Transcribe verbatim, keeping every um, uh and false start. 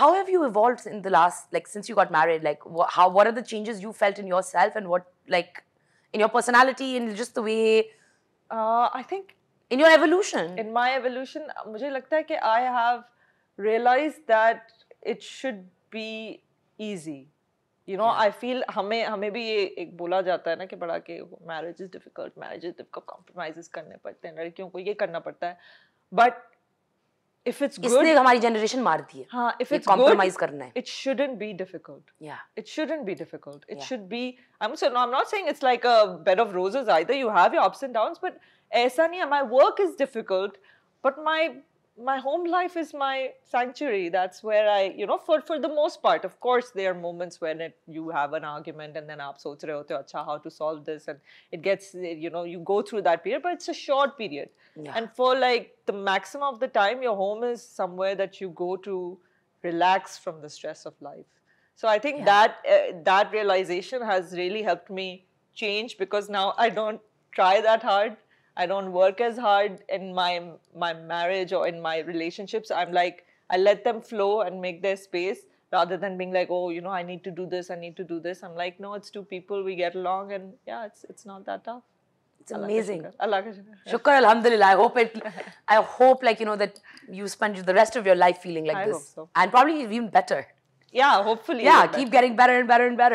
How have you evolved in the last, like, since you got married? Like, wh how, what are the changes you felt in yourself and what, like, in your personality and just the way? Uh, I think in your evolution. In my evolution, मुझे लगता है कि I have realized that it should be easy. You know, yeah. I feel हमें हमें भी ये एक बोला जाता है ना कि बड़ा कि marriage is difficult, marriage is difficult, compromises करने पड़ते हैं, लड़कियों को ये करना पड़ता है. But if it's good, इसने हमारी generation मार दी है. हाँ, if it's compromise करना है. It shouldn't be difficult. Yeah. It shouldn't be difficult. It yeah. should be. I'm so no, I'm not saying it's like a bed of roses either. You have your ups and downs, but ऐसा नहीं है. My work is difficult, but my my home life is my sanctuary. That's where I, you know, for for the most part, of course, there are moments when it, you have an argument and then aap soch rahe hote ho, acha, how to solve this, and it gets, you know, you go through that period, but it's a short period. Yeah. And for like the maximum of the time, your home is somewhere that you go to relax from the stress of life. So I think yeah. that uh, that realization has really helped me change, because now I don't try that hard. I don't work as hard in my my marriage or in my relationships. I'm like, I let them flow and make their space, rather than being like, oh, you know, I need to do this, I need to do this. I'm like, no, it's two people, we get along, and yeah, it's it's not that tough. It's amazing. Allah ka shukar. Shukar, alhamdulillah. I hope it. I hope, like, you know, that you spend the rest of your life feeling like I this, hope so. And probably even better. Yeah, hopefully. Yeah, keep better. getting better and better and better.